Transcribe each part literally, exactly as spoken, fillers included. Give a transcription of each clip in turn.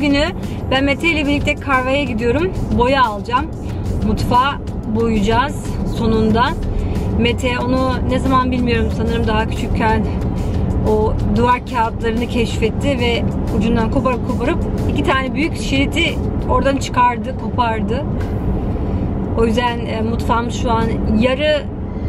günü ben Mete ile birlikte Karva'ya gidiyorum. Boya alacağım. Mutfağı boyayacağız sonunda. Mete onu ne zaman bilmiyorum, sanırım daha küçükken o duvar kağıtlarını keşfetti ve ucundan koparıp koparıp iki tane büyük şeridi oradan çıkardı, kopardı. O yüzden e, mutfağım şu an yarı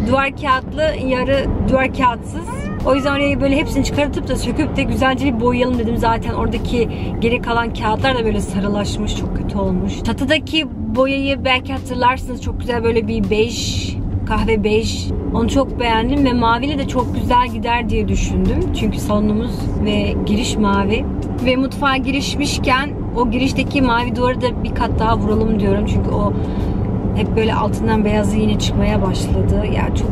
duvar kağıtlı, yarı duvar kağıtsız. O yüzden oraya böyle hepsini çıkartıp da söküp de güzelce bir boyayalım dedim. Zaten oradaki geri kalan kağıtlar da böyle sarılaşmış, çok kötü olmuş. Çatıdaki boyayı belki hatırlarsınız, çok güzel böyle bir bej, kahve bej. Onu çok beğendim ve maviyle de çok güzel gider diye düşündüm. Çünkü salonumuz ve giriş mavi. Ve mutfağa girişmişken o girişteki mavi duvarı da bir kat daha vuralım diyorum. Çünkü o hep böyle altından beyazı yine çıkmaya başladı. Yani çok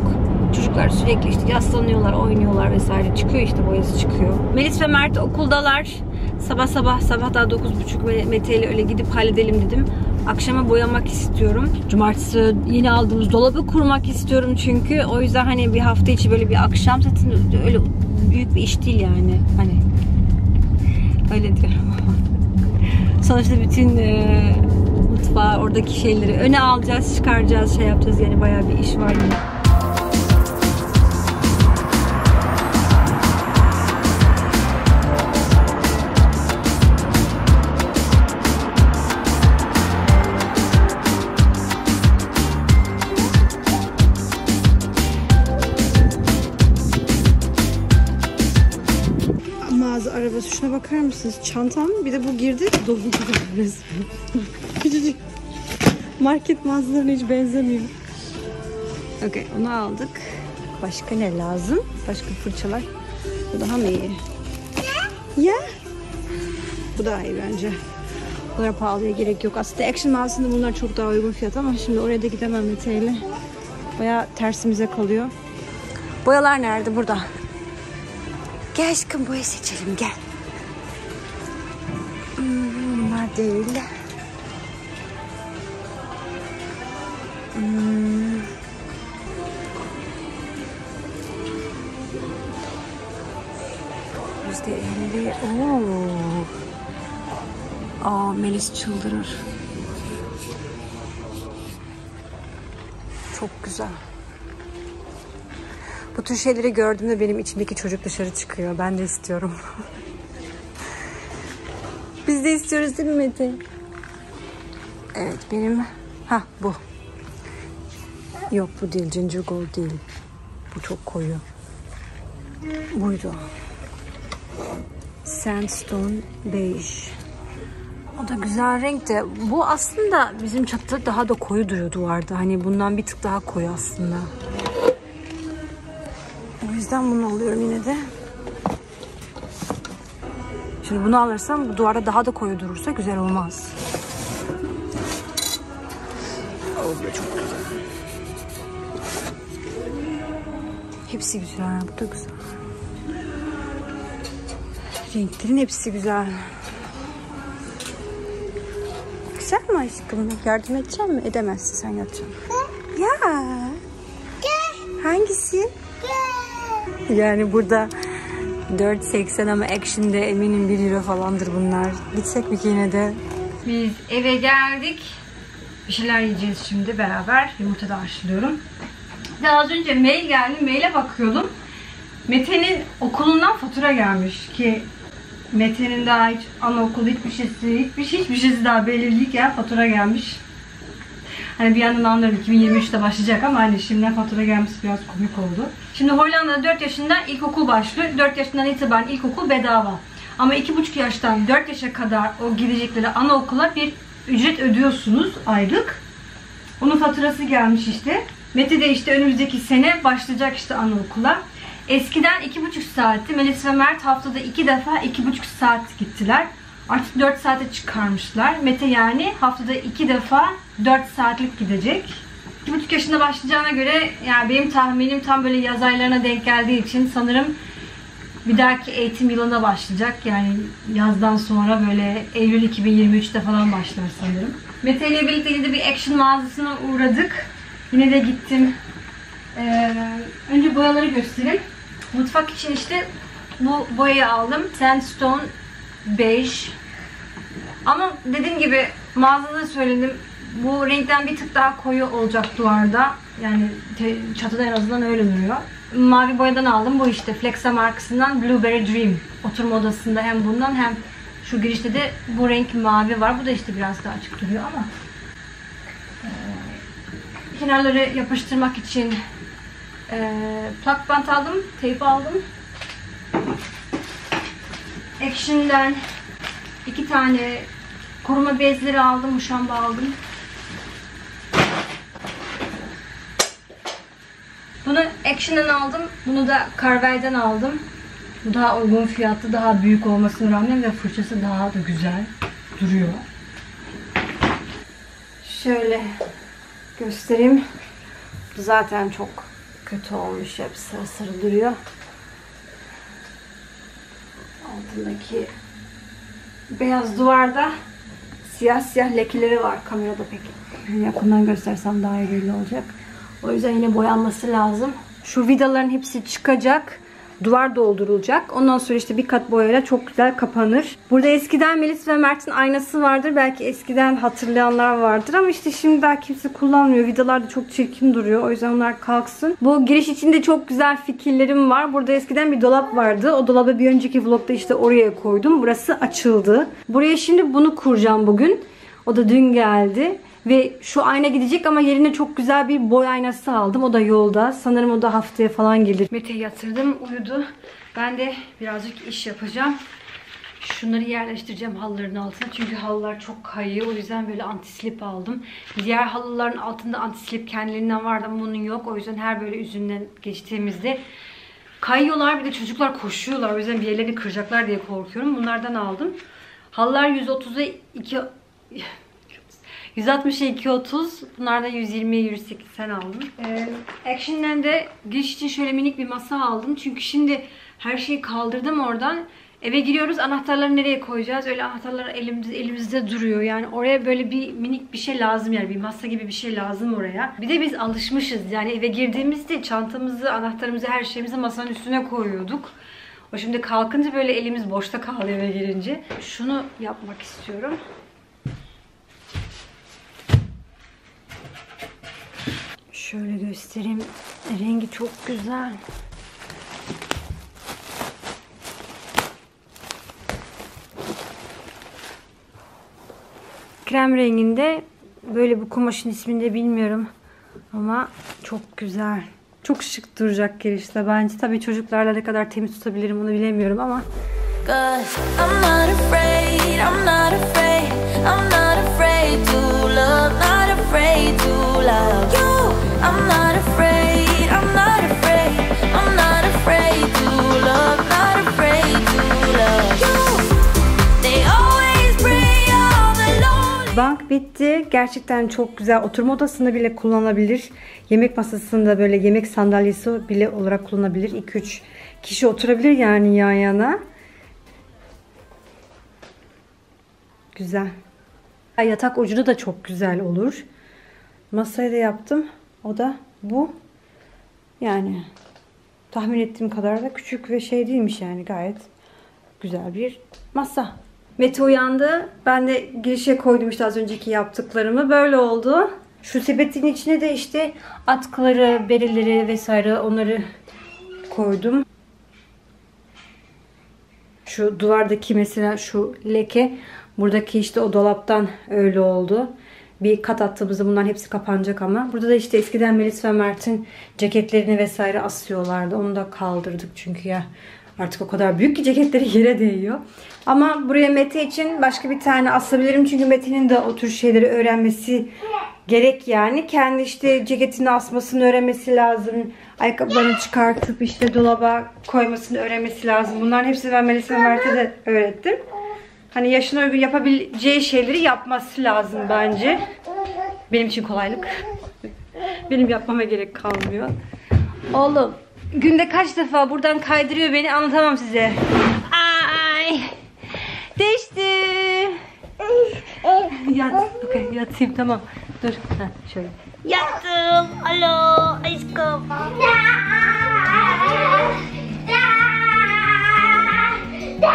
çocuklar sürekli işte yaslanıyorlar, oynuyorlar vesaire. Çıkıyor işte, boyası çıkıyor. Melis ve Mert okuldalar. Sabah sabah, sabah daha dokuz buçuk, Mete ile öyle gidip halledelim dedim. Akşama boyamak istiyorum. Cumartesi yeni aldığımız dolabı kurmak istiyorum çünkü. O yüzden hani bir hafta içi böyle bir akşam satın, öyle büyük bir iş değil yani. Hani öyle diyorum ama. Sonuçta bütün e, mutfağı, oradaki şeyleri öne alacağız, çıkaracağız, şey yapacağız. Yani bayağı bir iş var yine. Şuna bakar mısınız? Çantam, bir de bu girdi dolu gibi resmen. Küçücük. Market mağazalarına hiç benzemiyor. Okay, onu aldık. Başka ne lazım? Başka fırçalar. Bu daha mı iyi? Ya? Yeah. Bu daha iyi bence. Bunlara pahalıya gerek yok. Aslında Action mağazasında bunlar çok daha uygun fiyat ama şimdi oraya da gidemem Mete'yle. Bayağı tersimize kalıyor. Boyalar nerede? Burada. Gel aşkım, boya seçelim, gel. Bunlar değil. Hmm. yüzde elli. Oo. Aa, Melis çıldırır. Çok güzel. Bu tür şeyleri gördüğümde benim içimdeki çocuk dışarı çıkıyor. Ben de istiyorum. Biz de istiyoruz değil mi Mete? Evet benim... Hah bu. Yok bu değil. Ginger Gold değil. Bu çok koyu. Buydu. Sandstone Beige. O da güzel renk de. Bu aslında bizim çatı daha da koyu duruyor duvarda. Hani bundan bir tık daha koyu aslında. O yüzden bunu alıyorum yine de. Şimdi bunu alırsam bu duvara daha da koyu durursa güzel olmaz. Oluyor çok güzel. Hepsi güzel. Bu da güzel. Renklerin hepsi güzel. Güzel mi aşkım? Yardım edeceğim mi? Edemezsin, sen yapacaksın. Ya. Hangisi? Yani burada dört seksen ama Action'de eminim bir euro falandır bunlar. Gitsek mi yine de? Biz eve geldik. Bir şeyler yiyeceğiz şimdi beraber. Yumurta da haşlıyorum. Daha az önce mail geldi. Maile bakıyordum. Mete'nin okulundan fatura gelmiş ki Mete'nin daha hiç anaokulu hiçbir şeysi, hiçbir şey, hiçbir şeysi daha belirliyken fatura gelmiş. Hani bir yandan anlarım iki bin yirmi üçte başlayacak ama hani şimdiden fatura gelmesi biraz komik oldu. Şimdi Hollanda'da dört yaşında ilkokul başlıyor. dört yaşından itibaren ilkokul bedava. Ama iki buçuk yaştan dört yaşa kadar o gidecekleri anaokula bir ücret ödüyorsunuz aylık. Onun faturası gelmiş işte. Mete de işte önümüzdeki sene başlayacak işte anaokula. Eskiden iki buçuk saatti. Melis ve Mert haftada iki defa iki buçuk saat gittiler. Artık dört saate çıkarmışlar. Mete yani haftada iki defa dört saatlik gidecek. iki buçuk yaşında başlayacağına göre, yani benim tahminim tam böyle yaz aylarına denk geldiği için sanırım bir dahaki eğitim yılına başlayacak. Yani yazdan sonra böyle Eylül iki bin yirmi üçte falan başlar sanırım. Mete ile birlikte yine de bir Action mağazasına uğradık. Yine de gittim. Ee, önce boyaları göstereyim. Mutfak için işte bu boyayı aldım. Sandstone Beige. Ama dediğim gibi mağazada söyledim, bu renkten bir tık daha koyu olacak duvarda. Yani çatıda en azından öyle duruyor. Mavi boyadan aldım. Bu işte Flexa markasından Blueberry Dream. Oturma odasında hem bundan hem şu girişte de bu renk mavi var. Bu da işte biraz daha açık duruyor ama ee, kenarları yapıştırmak için ee, plak bant aldım, teyp aldım. Action'den iki tane koruma bezleri aldım, muşamba aldım. Bunu Action'dan aldım, bunu da Karva'dan aldım. Bu daha uygun fiyatlı, daha büyük olmasına rağmen ve fırçası daha da güzel duruyor. Şöyle göstereyim. Zaten çok kötü olmuş, hep sarı sarı duruyor. Altındaki beyaz duvarda siyah siyah lekeleri var. Kamerada pek yakından göstersem daha iyi belli olacak. O yüzden yine boyanması lazım. Şu vidaların hepsi çıkacak. Duvar doldurulacak. Ondan sonra işte bir kat boyayla çok güzel kapanır. Burada eskiden Melis ve Mert'in aynası vardır. Belki eskiden hatırlayanlar vardır ama işte şimdi daha kimse kullanmıyor. Vidalar da çok çirkin duruyor. O yüzden onlar kalksın. Bu giriş için de çok güzel fikirlerim var. Burada eskiden bir dolap vardı. O dolabı bir önceki vlogda işte oraya koydum. Burası açıldı. Buraya şimdi bunu kuracağım bugün. O da dün geldi. Ve şu ayna gidecek ama yerine çok güzel bir boy aynası aldım. O da yolda. Sanırım o da haftaya falan gelir. Mete'yi yatırdım. Uyudu. Ben de birazcık iş yapacağım. Şunları yerleştireceğim halıların altına. Çünkü halılar çok kayıyor. O yüzden böyle antislip aldım. Diğer halıların altında antislip kendilerinden vardı ama bunun yok. O yüzden her böyle üzerinden geçtiğimizde kayıyorlar. Bir de çocuklar koşuyorlar. O yüzden bir yerlerini kıracaklar diye korkuyorum. Bunlardan aldım. Halılar yüz otuza iki... yüz altmışa iki otuz. Bunlarda yüz yirmiye yüz seksen aldım. Ee, Action'den de giriş için şöyle minik bir masa aldım. Çünkü şimdi her şeyi kaldırdım oradan. Eve giriyoruz. Anahtarları nereye koyacağız? Öyle anahtarlar elimizde, elimizde duruyor. Yani oraya böyle bir minik bir şey lazım. Yani bir masa gibi bir şey lazım oraya. Bir de biz alışmışız. Yani eve girdiğimizde çantamızı, anahtarımızı, her şeyimizi masanın üstüne koyuyorduk. O şimdi kalkınca böyle elimiz boşta kaldı eve girince. Şunu yapmak istiyorum. Şöyle göstereyim. Rengi çok güzel. Krem renginde. Böyle bu kumaşın ismini de bilmiyorum. Ama çok güzel. Çok şık duracak girişte bence. Tabii çocuklarla ne kadar temiz tutabilirim onu bilemiyorum ama. I'm not afraid, I'm not afraid, I'm not afraid to love, not afraid to love you. They always bring all the lonely. Bank bitti. Gerçekten çok güzel. Oturma odasında bile kullanılabilir. Yemek masasında böyle yemek sandalyesi bile olarak kullanılabilir. iki üç kişi oturabilir yani yan yana. Güzel. Yatak ucu da çok güzel olur. Masayı da yaptım. O da bu. Yani tahmin ettiğim kadar da küçük ve şey değilmiş yani, gayet güzel bir masa. Mete uyandı. Ben de girişe koydum işte az önceki yaptıklarımı. Böyle oldu. Şu sepetin içine de işte atkıları, berileri vesaire onları koydum. Şu duvardaki mesela şu leke. Buradaki işte o dolaptan öyle oldu. Bir kat attığımızda bunların hepsi kapanacak ama. Burada da işte eskiden Melis ve Mert'in ceketlerini vesaire asıyorlardı. Onu da kaldırdık çünkü ya artık o kadar büyük ki ceketleri yere değiyor. Ama buraya Mete için başka bir tane asabilirim. Çünkü Mete'nin de o tür şeyleri öğrenmesi gerek yani. Kendi işte ceketini asmasını öğrenmesi lazım. Ayakkabılarını çıkartıp işte dolaba koymasını öğrenmesi lazım. Bunların hepsini ben Melis ve Mert'e de öğrettim. Hani yaşına uygun yapabileceği şeyleri yapması lazım bence. Benim için kolaylık. Benim yapmama gerek kalmıyor. Oğlum günde kaç defa buradan kaydırıyor beni anlatamam size. Ay. Değişti. Yat. Okay, yatayım tamam. Dur. Heh, şöyle. Yattım. Alo aşkım. Da da da da.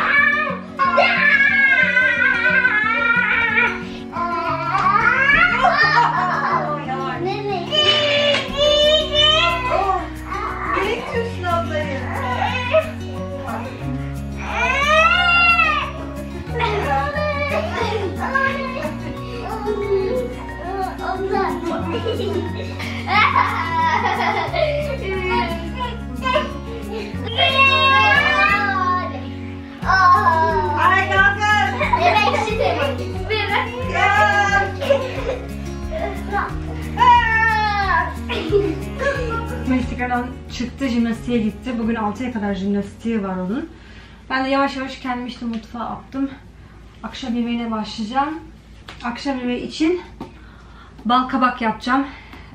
Mektikadan çıktı, jimnastiğe gitti. Bugün altıya kadar jimnastiği var onun. Ben de yavaş yavaş kendimi işte mutfağa attım. Akşam yemeğine başlayacağım. Akşam yemeği için bal kabak yapacağım.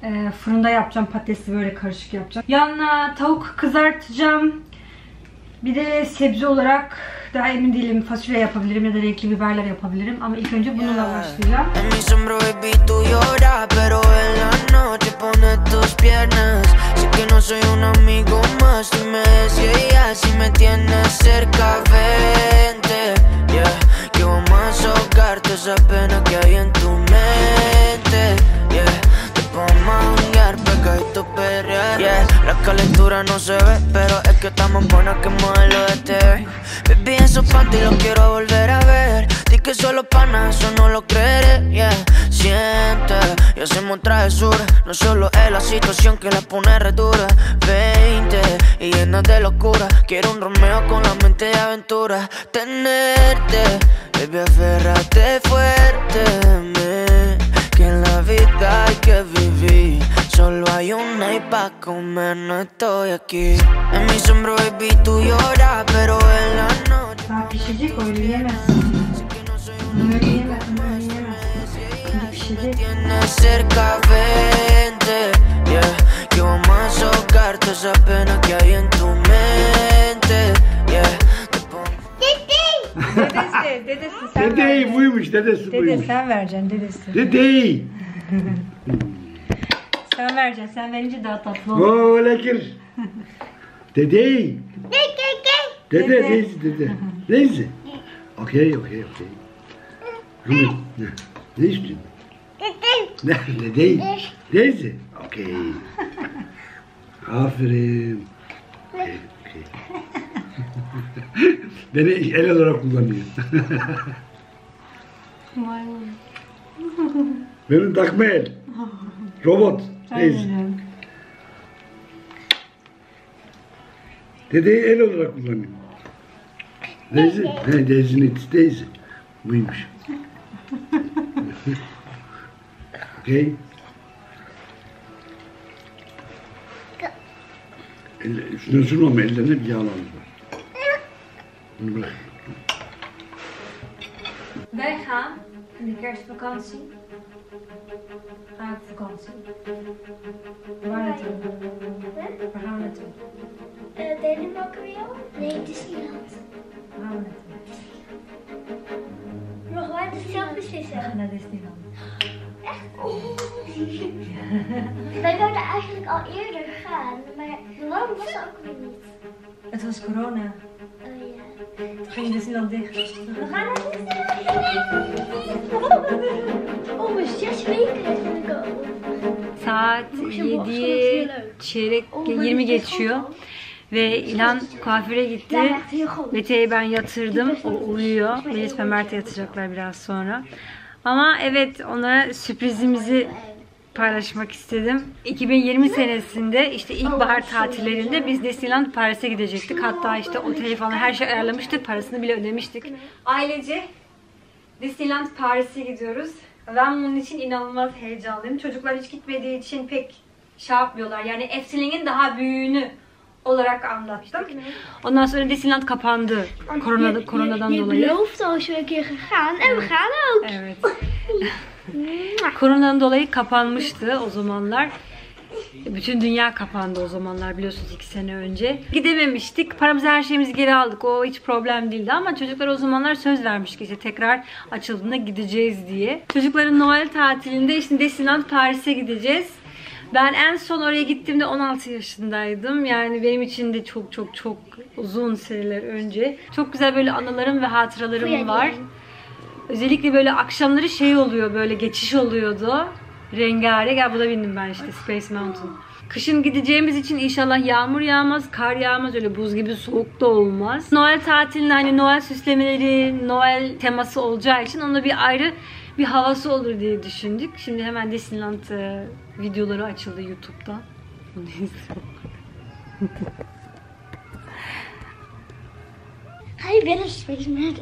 Ee, fırında yapacağım. Patatesli böyle karışık yapacağım. Yanına tavuk kızartacağım. Bir de sebze olarak daha emin değilim. Fasulye yapabilirim ya da renkli biberler yapabilirim. Ama ilk önce bununla yeah. başlayacağım. No solo es la situación que la pone re dura, veinte y llena de locura. Quiero un Romeo con la mente de aventura. Tenerte, baby, aférrate fuerte. Que en la vida hay que vivir. Solo hay una y pa' comer no estoy aquí. En mi sombra, baby, tú lloras, pero en la noche. Daha pişecek, öyle yemezsin. Öyle yemezsin, öyle yemezsin. Öyle pişecek. Cerca vente, yeah, que vamos a socar toda esa pena que hay en tu mente, yeah. Dedesi, dedesi sen. Dedeyi buymuş, dedesi buymuş. Dede sen vereceksin, dedesi. Dedeyi. Sen vereceksin, sen verince daha tatlı olur. Oo lekir. Dedeyi. Dede, dede, dede, dede. Neyse. Okay, okay, okay. Rumen, ne istiyorsun? Nerede değil? Neyse. Okey. Aferin. Okay, okay. Beni el olarak kullanıyor. Benim takma el. Robot. Neyse. Dedeyi el olarak kullanıyor. Neyse. Neyse. Neyse. Buymuş. Okay. Üstüne sürmem, ellerine bir yağlandı. Bunu bırak. Wij gaan in de kerstvakantie. Gaan op vakantie. Waar naartoe? Waar gaan we naartoe? Denemarken weer? Nee, Disneyland. Waar gaan we naartoe? Nog waar Disneyland beslissen? We gaan naar Disneyland. Wij wilden eigenlijk al eerder gaan, maar waarom was het ook weer niet? Het was corona. Oh ja. Toen ging Disneyland dicht. We gaan naar Disneyland! Oh, maar zes weken is van de go. Saat yedi çeyrek yirmi geçiyor. Ve İlhan kuaföre gitti. Mete'yi ben yatırdım. O uyuyor. Melis ve Mert'e yatacaklar biraz sonra. Ama evet, onlara sürprizimizi paylaşmak istedim. iki bin yirmi senesinde işte ilkbahar tatillerinde biz Disneyland Paris'e gidecektik. Hatta işte oteli falan her şey ayarlamıştık. Parasını bile ödemiştik. Ailece Disneyland Paris'e gidiyoruz. Ben bunun için inanılmaz heyecanlıyım. Çocuklar hiç gitmediği için pek şey yapmıyorlar. Yani Efteling'in daha büyüğünü olarak anlattım. Ondan sonra Disneyland kapandı. Korona, koronadan dolayı. Je belooft al eens een keer gegaan en we gaan ook. Evet. Koronadan dolayı kapanmıştı o zamanlar. Bütün dünya kapandı o zamanlar, biliyorsunuz, iki sene önce. Gidememiştik. Paramızı, her şeyimizi geri aldık. O hiç problem değildi ama çocuklar o zamanlar söz vermiş ki işte tekrar açıldığında gideceğiz diye. Çocukların Noel tatilinde işte Disneyland Paris'e gideceğiz. Ben en son oraya gittiğimde on altı yaşındaydım. Yani benim için de çok çok çok uzun seneler önce. Çok güzel böyle anılarım ve hatıralarım var. Özellikle böyle akşamları şey oluyor, böyle geçiş oluyordu. Rengarenk. Ya bu da bindim ben işte Space Mountain. Kışın gideceğimiz için inşallah yağmur yağmaz, kar yağmaz, öyle buz gibi soğuk da olmaz. Noel tatilinde hani Noel süslemeleri, Noel teması olacağı için ona bir ayrı bir havası olur diye düşündük. Şimdi hemen Disneyland videoları açıldı YouTube'da. Bunu izliyorum. Hayır, ben açmayacağım.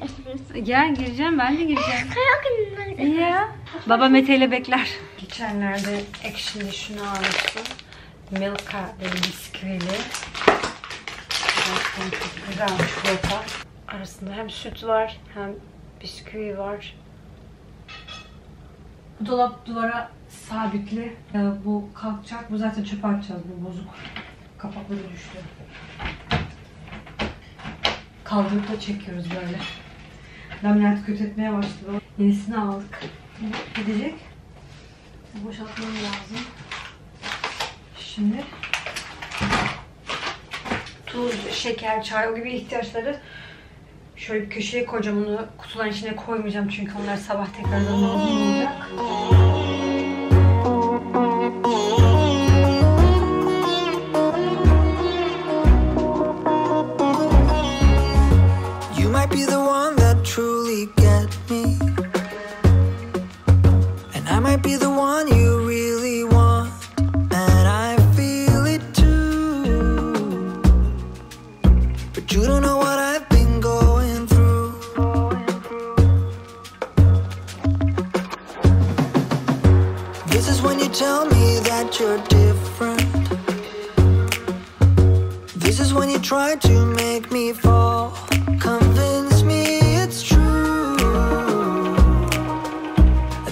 Gel, gireceğim, ben de gireceğim. Ya. Baba Mete ile bekler. Geçenlerde Action'de şunu almıştım. Milka bisküvili. Çok güzel çikolata. Arasında hem süt var hem bisküvi var. Dolap duvara sabitli. Bu kalkacak. Bu zaten çöpe atacağız. Bu bozuk. Kapakları düştü. Kaldırıp da çekiyoruz böyle. Laminat kötü etmeye başladı. Yenisini aldık. Gidecek. Boşaltmam lazım. Şimdi tuz, şeker, çay, o gibi ihtiyaçları şöyle bir köşeye koyacağım. Onu kutuların içine koymayacağım çünkü onlar sabah tekrardan lazım olacak.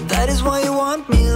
That is why you want me.